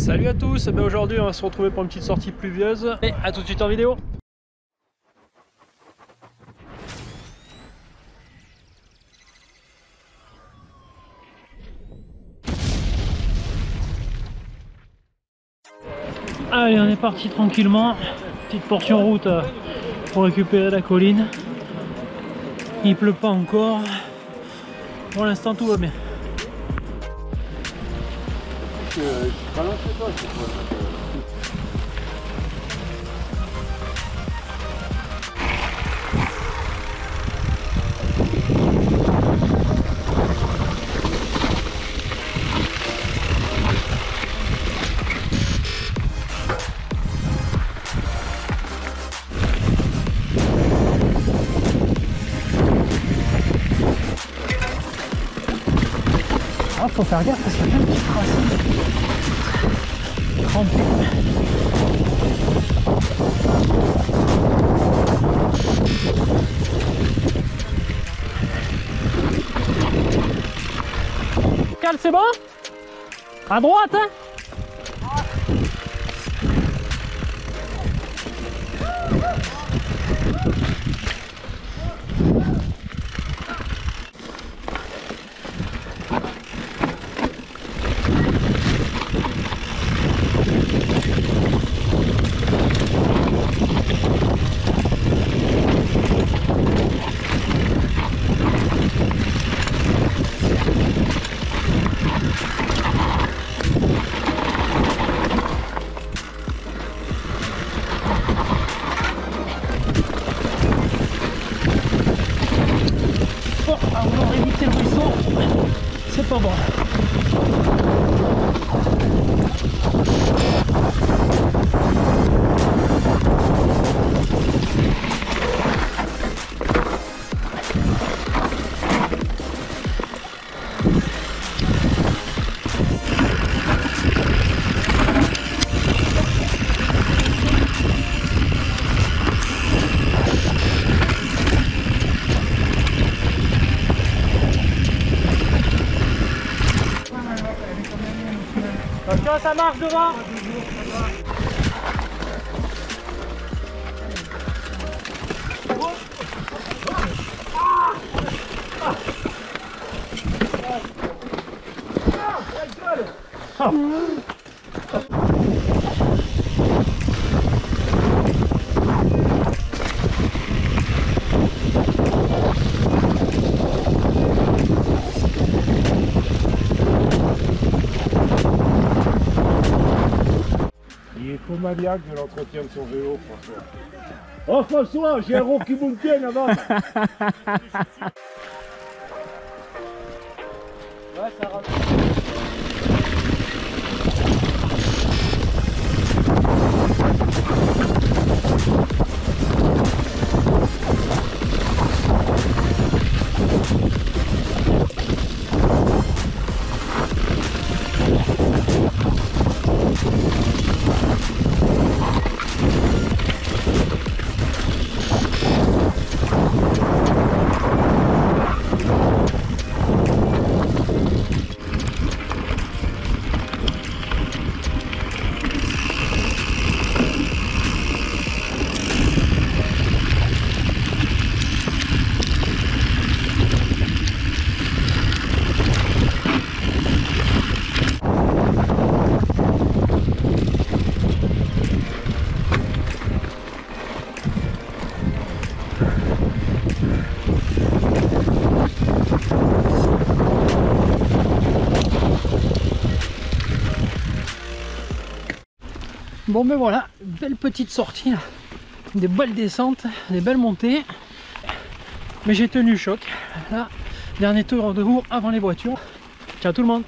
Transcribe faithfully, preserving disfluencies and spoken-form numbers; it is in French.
Salut à tous, ben aujourd'hui on va se retrouver pour une petite sortie pluvieuse et à tout de suite en vidéo. Allez, on est parti tranquillement, petite portion route pour récupérer la colline. Il pleut pas encore, pour l'instant tout va bien. Ah, faut faire gaffe parce qu'il y a plein de petites racines crampées. Cal, c'est bon? À droite, hein? C'est pas bon. Ça marche devant. Ah, maniaque de l'entretien de son vélo, François. Oh François, j'ai un Rocky Mountain avant. Ouais, ça rentre. Bon ben voilà, belle petite sortie, là. Des belles descentes, des belles montées, mais j'ai tenu choc, là, dernier tour de roue avant les voitures, ciao tout le monde.